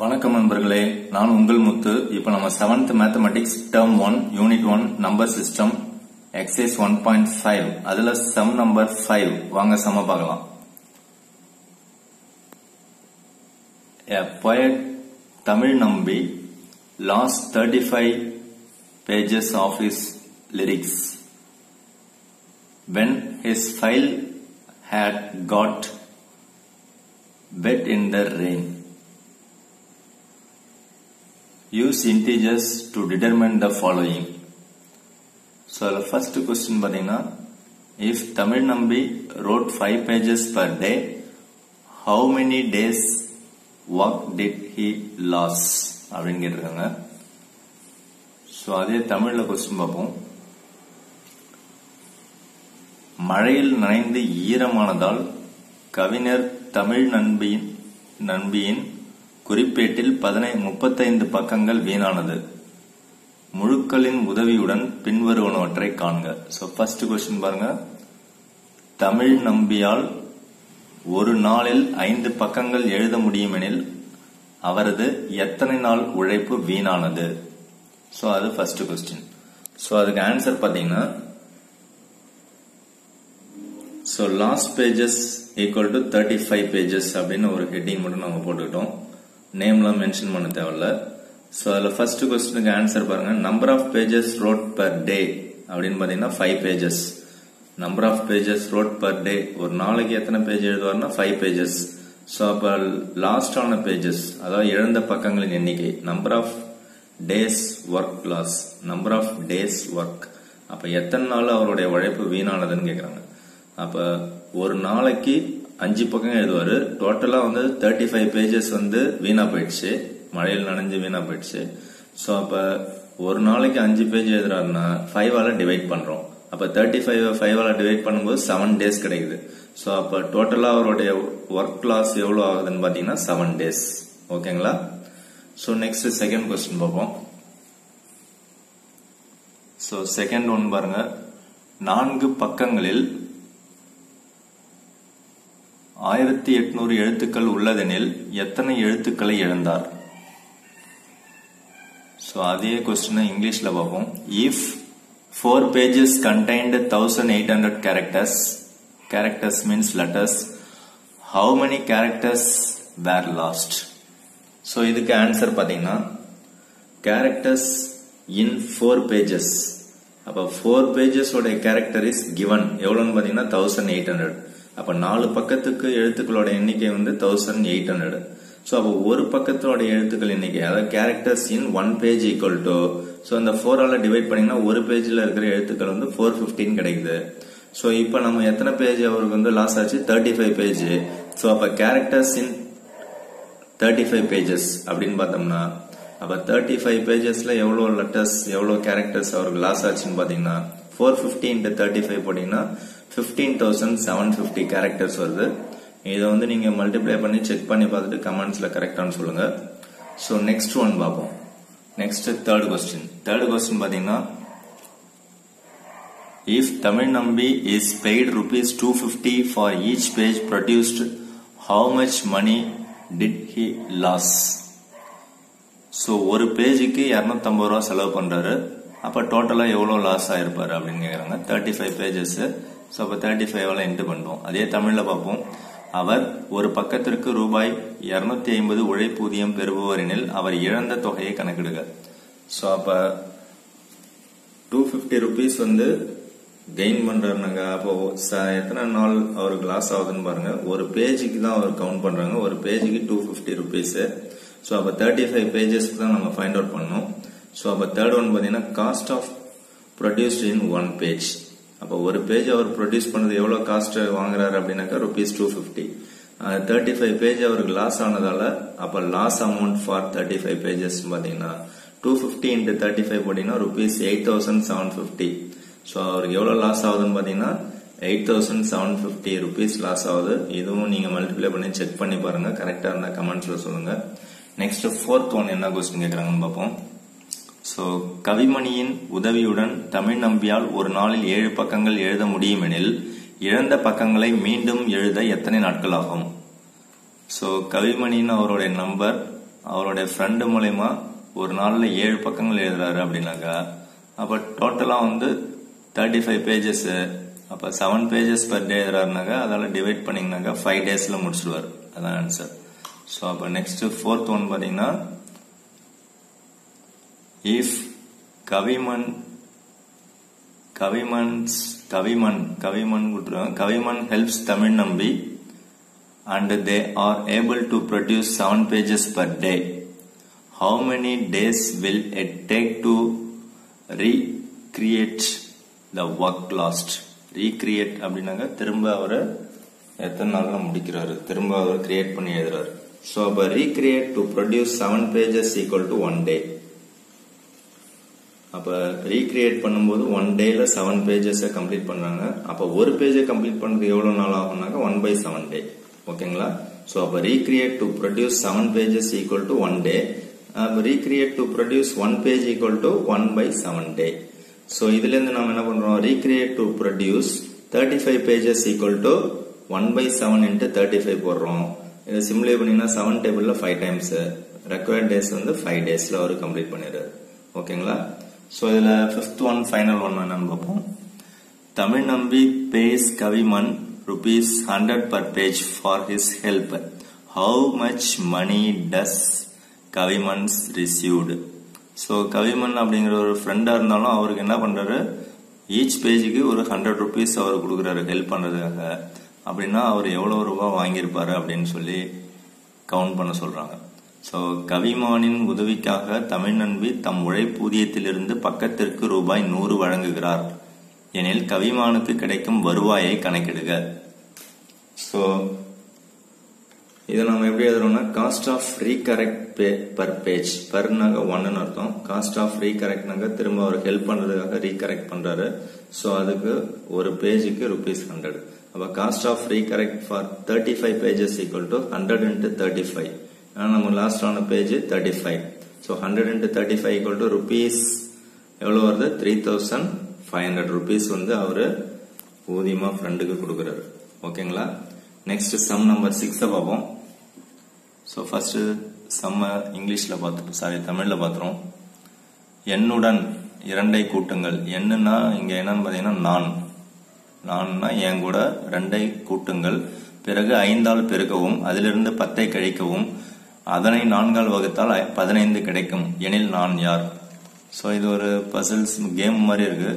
வணக்கம் நண்பர்களே, நான் உங்கள் முத்து. இப்போ நம்ம 7th mathematics term 1 unit 1 number system exercise 1.5 அதுல சம் நம்பர் 5 வாங்க சம பார்க்கலாம். A poet Tamil Nambi lost 35 pages of his lyrics when his file had got wet in the rain. Use integers to determine the following. So the first question badina, if Tamil Nambi wrote 5 pages per day, how many days work did he lose? Avin ketranga. So adhe Tamil la question paapom. மழையில் நனைந்து ஈரமானதால் கவிஞர் தமிழ் நம்பியின் குறிப்பேட்டில் 35 பக்கங்கள் வீணானது. முழுக்களின் உதவியுடன் பின்வருவனவற்றை காண்க. So first question பாருங்க, தமிழ் நம்பியால் ஒரு நாளில் 5 பக்கங்கள் எழுத முடியுமெனில் அவரது எத்தனை நாள் உழைப்பு வீணானது? சோ அது ஃபர்ஸ்ட் क्वेश्चन. சோ அதுக்கு ஆன்சர் பாத்தீங்கன்னா, so last pages equal to 35 pages அப்படின ஒரு ஹெட்டிங் மட்டும் நாம போட்டுட்டோம். நேம்லாம் மென்ஷன் பண்ண தேவையில்ல. சோ அதுல ஃபர்ஸ்ட் क्वेश्चनக்கு ஆன்சர் பாருங்க, number of pages wrote per day அப்படினு பாத்தீங்கன்னா 5 pages. Number of pages wrote per day, ஒரு நாளைக்கு எத்தனை பேஜ் எழுதுவார்னா 5 பேजेस. சோ அப்ப லாஸ்ட் ஆன பேजेस அதாவது எழுந்த பக்கங்களின் எண்ணிக்கை, number of days work loss, number of days work. அப்ப எத்தனை நாள் அவருடைய உழைப்பு வீணானதுன்னு கேக்குறாங்க. அப்ப ஒரு நாளைக்கு 5 பக்கம் எழுதுவாரு, டோட்டலா வந்து 35 பேजेस வந்து வீணா போயிடுச்சு, மழையில் நனைஞ்சு வீணா போயிடுச்சு. சோ அப்ப ஒரு நாளைக்கு 5 பேஜ் எழுதுறாருன்னா 5 ஆல டிவைட் பண்றோம். அப்ப 35 5 ஆல டிவைட் பண்ணும்போது 7 டேஸ் கிடைக்குது. சோ அப்ப டோட்டலா அவருடைய வர்க் லாஸ் எவ்வளவு ஆகுதுன்னு பாத்தீங்கன்னா 7 டேஸ். ஓகேங்களா? சோ நெக்ஸ்ட் செகண்ட் क्वेश्चन பார்ப்போம். சோ செகண்ட் ஒன் பாருங்க, 4 பக்கங்களில் 1800 எழுத்துக்கள் உள்ளதெனில் எத்தனை எழுத்துக்களை எழுந்தார்? சோ அதே क्वेश्चन இங்கிலீஷ்ல பார்ப்போம். If 4 pages contained 1800 characters means letters, how many characters were lost? So இதுக்கு ஆன்சர் பாத்தீங்கன்னா characters in 4 pages. அப்ப 4 pages ஓட character is given எவ்வளவுன்னு பாத்தீங்கன்னா 1800. அப்ப 4 பக்கத்துக்கு எழுத்துக்களோட எண்ணிக்கை வந்து 1800. சோ அப்ப ஒரு பக்கத்தோட எழுத்துக்கள் எண்ணிக்கை அதாவது characters in 1 page equal to, so அந்த 4 ஆல டிவைட் பண்ணீங்கன்னா ஒரு பேஜ்ல இருக்கிற எழுத்துக்கள் வந்து 415 கிடைக்குது. சோ இப்போ நம்ம எத்தனை பேஜ் அவருக்கு வந்து லாஸ் ஆச்சு? 35 பேஜ். சோ அப்ப characters in 35 pages அப்படினு பார்த்தோம்னா அப்ப 35 பேஜஸ்ல எவ்வளவு லெட்டர்ஸ் எவ்வளவு characters அவருக்கு லாஸ் ஆச்சுன்னு பாத்தீங்கன்னா 415 35 போட்டீங்கன்னா 15750 characters வருது. இத வந்து நீங்க மல்டிப்ளை பண்ணி செக் பண்ணி பார்த்துட்டு கமெண்ட்ஸ்ல கரெக்ட்டானு சொல்லுங்க. சோ நெக்ஸ்ட் ஒன் பாப்போம். Next third question. Third question பாத்தீங்கன்னா, if Tamil Nambi is paid rupees 250 for each page produced, how much money did he lose? So ஒரு பேஜுக்கு 250 ரூபாய் செலவு பண்றாரு, அப்ப டோட்டலா எவ்வளவு லாஸ் ஆயிருப்பாரு அப்படினு கேக்குறாங்க. 35 பேजेस. சோ அப்ப 35 ஆல இன்டு பண்ணுவோம். அதே தமிழ்ல பாப்போம். அவர் ஒரு பக்கத்திற்கு ரூபாய் 250 உழைப்பூதியம் பெறுபவர் எனில் அவர் இழந்த தொகையை கணக்கிடுக. சோ அப்ப 250 ரூபீஸ் வந்து கெயின் பண்றாருங்க. அப்போ எத்தனை நாள் அவருக்கு லாஸ் ஆகுதுன்னு பாருங்க. ஒரு பேஜுக்கு தான் அவர் கவுண்ட் பண்றாங்க, ஒரு பேஜுக்கு 250 ரூபீஸ். சோ அப்ப 35 பேजेसக்கு தான் நம்ம ஃபைண்ட் அவுட் பண்ணோம். சோ அப்ப தேர்ட் ஒன் பாத்தீங்கன்னா cost of produced in 1 page. அப்ப ஒரு பேஜ் அவர் ப்ரொடியூஸ் பண்ணது எவ்வளவு காஸ்ட் வாங்குறாரு அப்படினாக்க ₹250. 35 பேஜ் அவருக்கு லாஸ் ஆனதால அப்ப லாஸ் அமௌண்ட் ஃபார் 35 பேजेस பாத்தீங்கன்னா 250 * 35 போடினா ₹8750. சோ அவருக்கு எவ்வளவு லாஸ் ஆகுதுன்னு பாத்தீங்கன்னா ₹8750 லாஸ் ஆகுது. இதுவும் நீங்க மல்டிப்ளை பண்ணி செக் பண்ணி பாருங்க, கரெக்ட்டா இருந்தா கமெண்ட்ஸ்ல சொல்லுங்க. நெக்ஸ்ட் ஃபோர்த் ஒன் என்ன क्वेश्चन கேக்குறாங்கன்னு பாப்போம். சோ கவிமணியின் உதவியுடன் தமிழ் நம்பியால் ஒரு நாளில் 7 பக்கங்கள் எழுத முடியுமெனில் இழந்த பக்கங்களை மீண்டும் எழுத எத்தனை நாட்கள் ஆகும்? சோ கவிமணியின் அவருடைய நம்பர் அவருடைய ஃப்ரெண்டு மூலமா ஒரு நாளில் 7 பக்கங்கள் எழுதுறாரு அப்படின்னாக்கா அப்போ டோட்டலாக வந்து 35 pages அப்போ 7 pages per day எழுதுறாருனாக்கா அதால் டிவைட் பண்ணிங்கனாக்கா 5 days முடிச்சுடுவார். அதான் ஆன்சர். ஸோ அப்போ நெக்ஸ்ட்டு 4th ஒன் பார்த்தீங்கன்னா if Kaviman helps Tamil Nambi and they are able to produce 7 pages per day. How many days will it take to recreate the work lost? Recreate அப்படின்னாங்க திரும்ப அவரை எத்தனை நாள்ல முடிக்கிறாரு, திரும்ப அவர் create பண்ணி எழுதுறாரு. ஸோ அப்போ recreate to produce 7 pages equal to 1 day. அப்போ ரீக்ரியேட் பண்ணும்போது 1 dayல 7 pages கம்ப்ளீட் பண்ணுறாங்க. அப்போ ஒரு பேஜை கம்ப்ளீட் பண்ணுறது எவ்வளோ நாள் ஆகும்னாக்கா 1/7 day. ஓகேங்களா? ஸோ அப்போ recreate to produce 7 pages equal to 1 day. அப்போ recreate to produce 1 page equal to 1/7 day. So இதுலேருந்து நம்ம என்ன பண்ணுறோம், recreate to produce 35 pages equal to 1/7 into 35 போடுறோம். இதை சிம்ப்ளை பண்ணிங்கன்னா 7 tables 5 times ரெக்வயர்ட் டேஸ் வந்து 5 days அவர் கம்ப்ளீட் பண்ணிடுறாரு. ஓகேங்களா? So இதில் 5th one final one என்னன்னு பார்ப்போம். Tamil Nambi pays Kaviman ₹100 per page for his help. How much money does Kaviman's received? So கவிமன் அப்படிங்கிற ஒரு ஃப்ரெண்டாக இருந்தாலும் அவருக்கு என்ன பண்ணுறாரு, ஈச் பேஜுக்கு ஒரு ₹100 அவர் கொடுக்குறாரு ஹெல்ப் பண்ணுறதுக்காக. அப்படின்னா அவர் எவ்வளோ ரூபா வாங்கியிருப்பாரு அப்படின்னு சொல்லி கவுண்ட் பண்ண சொல்கிறாங்க. ஸோ கவிமானின் உதவிக்காக தமிழ் நம்பி தம் உழைப்பூதியத்திலிருந்து பக்கத்திற்கு ₹100 வழங்குகிறார் எனில் கவிமானுக்கு கிடைக்கும் வருவாயை கணக்கிடுக. ஸோ இதை நம்ம எப்படி எழுதுறோம்னா, cost of recorrect per page, பர்னாக 1ன்னு அர்த்தம். காஸ்ட் ஆஃப் ரீகரெக்ட்னாக்க திரும்ப அவர் ஹெல்ப் பண்ணுறதுக்காக ரீகரெக்ட் பண்ணுறாரு. ஸோ அதுக்கு ஒரு பேஜுக்கு ₹100. அப்போ cost of recorrect for 35 pages equal to 100 into 35. நம்ம லாஸ்ட் ஆன page 35. So 100 into 35 equal to rupees எவ்வளோ வருது, ₹3,500 வந்து அவர் ஊதியமாக ஃப்ரெண்டுக்கு கொடுக்குறாரு. ஓகேங்களா? நெக்ஸ்ட் சம் நம்பர் 6 பார்ப்போம். ஸோ ஃபர்ஸ்ட் சம்ம இங்கிலீஷில் பார்த்துப்போம், தமிழில் பார்த்துறோம். என்னுடன் 2 கூட்டுங்கள். என்னன்னா இங்கே என்னன்னு பார்த்தீங்கன்னா நான்னா என் கூட 2 கூட்டுங்கள், பிறகு 5 பெருக்கவும் அதிலிருந்து 10 கழிக்கவும், அதனை 4 வகுத்தால் 15 கிடைக்கும் எனில் நான் யார்? ஸோ இது ஒரு பசில்ஸ் கேம் மாதிரி இருக்கு.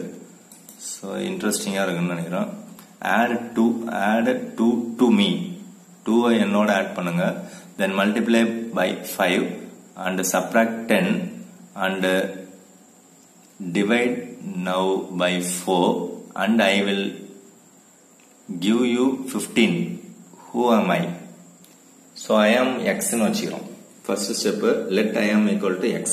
ஸோ இன்ட்ரெஸ்டிங்காக இருக்குன்னு நினைக்கிறேன். ஆட் டூ மீ, 2ஐ என்னோட ஆட் பண்ணுங்க, then multiply by 5 and subtract 10 and divide now by 4 and I will give you 15. Who am I? So I am x ன்னு வச்சுக்கிறோம். ஃபர்ஸ்ட் ஸ்டெப்பு லெட் ஐ ஆம் ஈக்குவல் டு x.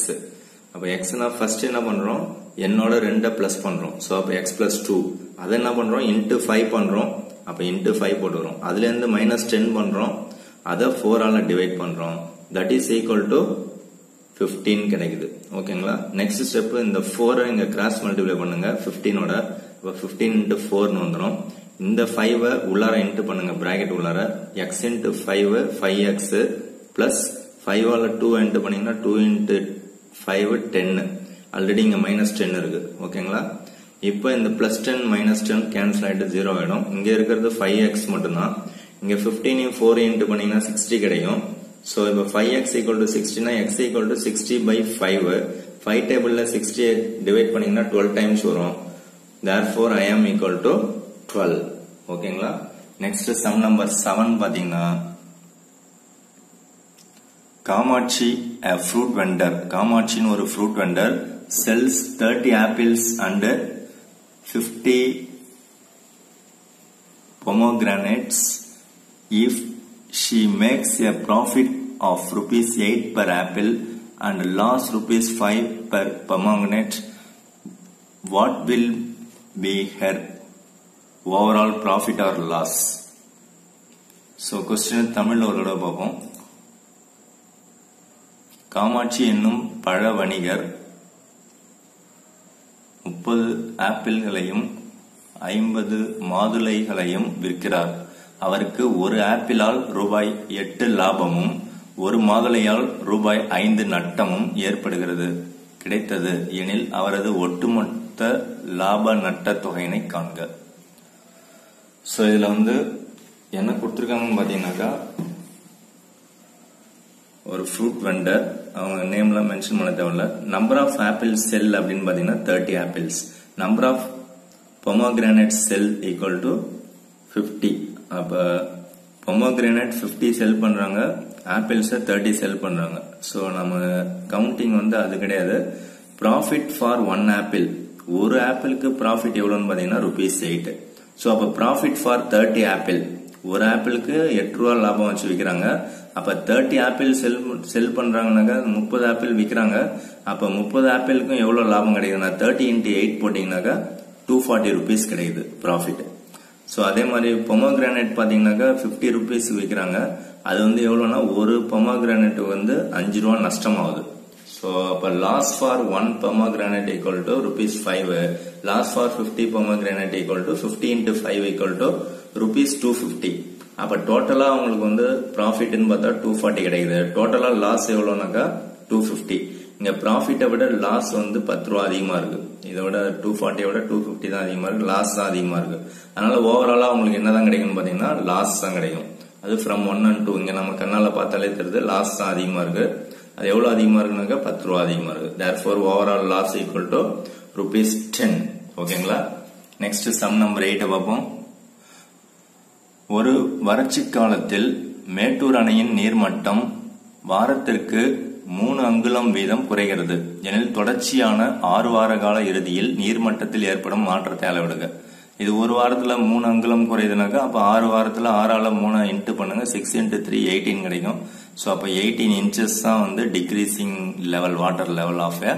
அப்போ எக்ஸ்னா first என்ன பண்ணுறோம், என்னோட 2 ப்ளஸ் பண்ணுறோம். ஸோ அப்போ x + 2 அதை என்ன பண்ணுறோம், into 5 பண்ணுறோம். அப்போ into 5 போட்டுக்கிறோம். அதுலேருந்து -10 பண்ணுறோம், அதை 4ஆல் டிவைட் பண்ணுறோம். தட் இஸ் ஈக்குவல் டு 15 கிடைக்குது. ஓகேங்களா? நெக்ஸ்ட் ஸ்டெப்பு இந்த 4 இங்கே கிராஸ் மல்டிப்ளை பண்ணுங்க 15ஓட. அப்போ 15 into 4 வந்துடும். இந்த 5 உள்ளார இன்ட்டு பண்ணுங்க, பிராக்கெட் உள்ளார x into 5 5x பிளஸ் 5ஆல் 2 இன்ட்டு பண்ணீங்கன்னா 2 into 5 10. ஆல்ரெடி இங்கே -10 இருக்கு. ஓகேங்களா? இப்போ இந்த +10 - 10 கேன்சல் ஆகிட்டு 0 ஆகிடும். இங்கே இருக்கிறது 5x மட்டும்தான். இங்கே 15 4 இன்ட்டு பண்ணீங்கன்னா 60 கிடைக்கும். ஸோ இப்போ 5x = 60னா x = 60/5. 5 tables 60 டிவைட் பண்ணீங்கன்னா 12 times வரும். therefore I am equal to 12. ஓகேங்களா? நெக்ஸ்ட் சம் நம்பர் 7 பாத்தீங்கன்னா, காமாட்சி a fruit vendor, காமாட்சின்னு ஒரு fruit vendor sells 30 apples and 50 pomegranates. If she makes a profit of ₹8 per apple and loss ₹5 per pomegranate, what will be her overall profit or loss? So question Tamil ஒருட பார்ப்போம். காமாட்சி என்னும் பழ வணிகர் 30 apples $50 மாதுளைகளையும் விற்கிறார். அவருக்கு ஒரு ஆப்பிளால் ₹8 லாபமும் ஒரு மாகலையால் ரூபாய் 5 நட்டமும் ஏற்படுகிறது. கிடைத்தது எனில் அவரது ஒட்டுமொத்த லாப நட்ட தொகையினை காண்க. சோ இதுல வந்து என்ன கொடுத்திருக்காங்கன்னு பாத்தீங்கன்னாக்கா, ஒரு ஃப்ரூட் வெண்டர், அவங்க நேம்லாம் மென்ஷன் பண்ண தேவையில்ல. நம்பர் ஆஃப் ஆப்பிள்ஸ் செல் அப்படின்னு பாத்தீங்கன்னா 30 apples, number of pomegranate sell equal to 50. அப்ப பொமோகிரானேட் 50 செல் பண்றாங்க, ஆப்பிள்ஸை 30 செல் பண்றாங்க. ஸோ நம்ம கவுண்டிங் வந்து அது கிடையாது. ப்ராஃபிட் ஃபார் ஒன் ஆப்பிள், ஒரு ஆப்பிளுக்கு ப்ராஃபிட் எவ்வளோன்னு பாத்தீங்கன்னா ₹8. ஸோ அப்போ ப்ராஃபிட் ஃபார் 30 ஆப்பிள், ஒரு ஆப்பிளுக்கு ₹8 லாபம் வச்சு விற்கிறாங்க. அப்போ 30 ஆப்பிள் செல் பண்றாங்கனாக்கா 30 ஆப்பிள் விற்கிறாங்க. அப்போ 30 ஆப்பிளுக்கும் எவ்வளோ லாபம் கிடைக்குதுன்னா 30 × 8 போட்டிங்கனாக்கா ₹240 கிடைக்குது ப்ராஃபிட். ஸோ அதே மாதிரி பொமோகிரானேட் பார்த்தீங்கன்னாக்கா ₹50 விற்கிறாங்க, அது வந்து எவ்வளோனா ஒரு பொமோகிரானேட்டுக்கு வந்து ₹5 நஷ்டமாகுது. ஸோ அப்போ loss for 1 pomegranate equal to ₹5, loss for 50 pomegranate equal to 50 × 5 equal to ₹250. அப்போ டோட்டலா அவங்களுக்கு வந்து ப்ராஃபிட்னு பார்த்தா 240 கிடைக்குது. டோட்டலா லாஸ் எவ்வளோனாக்கா 250. இங்க ப்ராஃபிட்டை விட லாஸ் வந்து ₹10 அதிகமா இருக்கு. இதோட 240யோட 250 தான் அதிகமா இருக்கு, லாஸ் தான் அதிகமா இருக்கு. அதனால ஓவராலா அவங்களுக்கு என்னதான் கிடைக்கும்னு பாத்தீங்கன்னா லாஸ் தான் கிடைக்கும். அது ஃப்ரம் 1 and 2 இங்க நம்ம கண்ணால பார்த்தாலே தெரியுது லாஸ் தான் அதிகமா இருக்கு. அது எவ்வளவு அதிகமா இருக்குனாக்கா ₹10 அதிகமா இருக்கு. Therefore overall loss equal to ₹10. ஓகேங்களா? நெக்ஸ்ட் சம் நம்பர் 8 பார்ப்போம். ஒரு வறட்சி காலத்தில் மேட்டூர் அணையின் நீர்மட்டம் வாரத்திற்கு 3 அங்குலம் வீதம் குறைகிறது எனில் தொடர்ச்சியான 6 வார கால இறுதியில் நீர்மட்டத்தில் ஏற்படும் மாற்றத்தை அளவிடுக. இது ஒரு வாரத்துல 3 அங்குலம் குறையுதுனாக்கா அப்ப 6 வாரத்துல 6 ஆல் 3 இன்ட்டு பண்ணுங்க, 6 × 3 18 கிடைக்கும். ஸோ அப்போ 18 inches தான் வந்து decreasing level, water level of a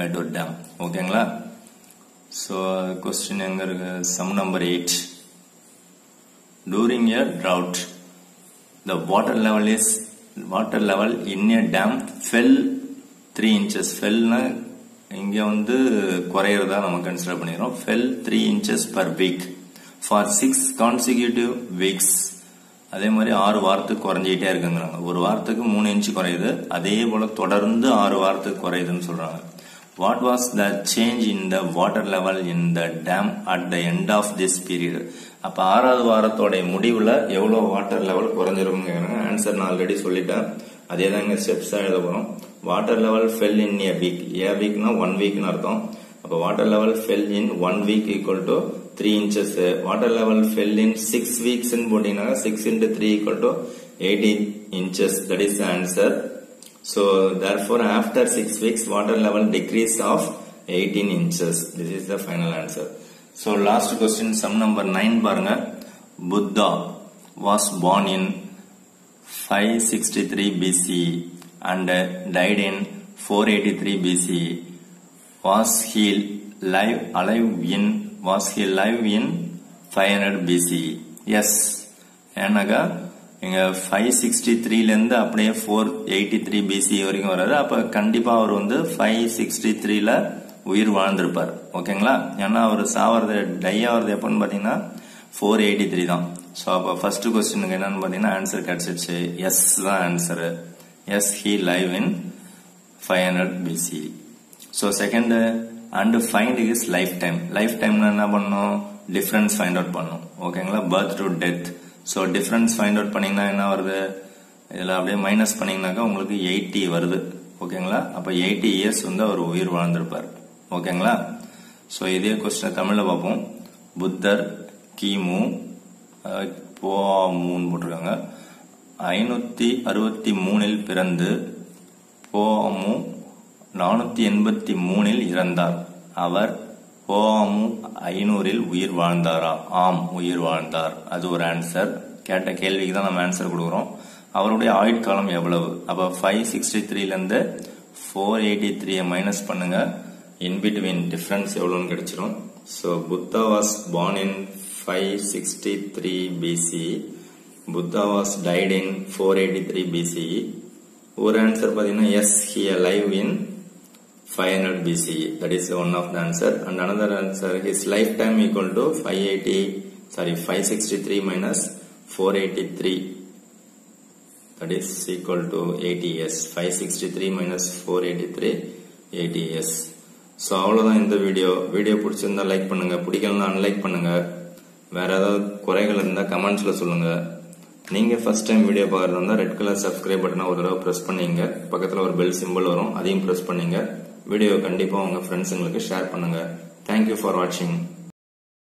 Mettur dam. ஓகேங்களா? ஸோ கொஸ்டின் எங்க இருக்கு? Sum number 8. During a drought, the water level in a dam fell 3 inches. Fellனா இங்க வந்து குறையறதா நம்ம கன்சிடர் பண்ணிரோம். Fell 3 inches per week for 6 consecutive weeks. அதே மாதிரி 6 வாரத்துக்கு குறைஞ்சிட்டே இருக்குங்கறாங்க. ஒரு வாரத்துக்கு 3 inch குறையுது, அதே போல தொடர்ந்து 6 வாரத்துக்கு குறையுதுன்னு சொல்றாங்க. What was the change in the water level in the dam at the end of this period? அப்ப 6ஆவது வாரத்தோட முடிவுல எவ்வளவு வாட்டர் லெவல் குறைஞ்சிருக்குங்க? ஆன்சர் நான் ஆல்ரெடி சொல்லிட்டேன், அதே தான் இங்க ஸ்டெப்ஸா எழுத போறோம். Water level fell in a week, a வீக்னா 1 வீக்னு அர்த்தம். அப்ப water level fell in 1 week equal to 3 inches. Water level fell in 6 weeks போட்டீங்கன்னா 6 × 3 equal to 18 inches. That is the answer. So therefore after 6 weeks water level decrease of 18 inches. This is the final answer. So last question, sum number 9 பாருங்க. Buddha was born in 563 BC and died in 483 BC. Was he alive in 500 BC? Yes. ஏன்னாக்கா இங்க 563ல இருந்து அப்படியே 483 BC வரைக்கும் வராரு. அப்ப கண்டிப்பா அவர் வந்து 563ல உயிர் வாழ்ந்திருப்பார். ஓகேங்களா? ஏன்னா அவர் சாவறது டை ஆகிறது எப்போன்னு பார்த்தீங்கன்னா 483 தான். ஸோ அப்போ ஃபர்ஸ்ட் கொஸ்டினுக்கு என்னன்னு பார்த்தீங்கன்னா ஆன்சர் கிடைச்சிருச்சு. எஸ் தான் answer. Yes he live in 500 BC. So second and find is life time. Life டைம்னா என்ன பண்ணணும்? டிஃப்ரென்ஸ் ஃபைண்ட் அவுட் பண்ணணும். ஓகேங்களா? Birth to death. So difference find out பண்ணிங்கன்னா என்ன வருது? இதில் அப்படியே மைனஸ் பண்ணிங்கனாக்கா உங்களுக்கு 80 வருது. ஓகேங்களா? அப்போ 80 years வந்து அவர் உயிர் வாழ்ந்திருப்பார். ஓகேங்களா? ஸோ இதே கொஸ்டின் தமிழில் பார்ப்போம். புத்தர் கிமு போன்னு போட்டிருக்காங்க 563 பிறந்து போமு 483 இறந்தார். அவர் போமு 500 உயிர் வாழ்ந்தாரா? ஆம், உயிர் வாழ்ந்தார். அது ஒரு ஆன்சர். கேட்ட கேள்விக்கு தான் நம்ம ஆன்சர் கொடுக்குறோம். அவருடைய ஆயுட்காலம் எவ்வளவு? அப்போ 563லேருந்து 483 மைனஸ் பண்ணுங்க, in between difference எவ்வளோன்னு கிடைச்சிடும். So Buddha was born in 563 BC. Buddha was died in 483 BC. ஒரு ஆன்சர் பார்த்தீங்கன்னா yes he alive in 500 BC. That is one of the answer. And another answer his life time equal to 563 minus 483. that is equal to 80s. 563 minus 483, 80s. So avladhaan indha video pidichirundha like pannunga, pidikalana unlike pannunga, vera edhavadhu koraigal irundha comments la solunga. Neenga first time video paakradha red color subscribe button press pannunga, pakkathula or bell symbol varum, adhayum press pannunga. Video kandipa unga friends share pannunga. Thank you for watching.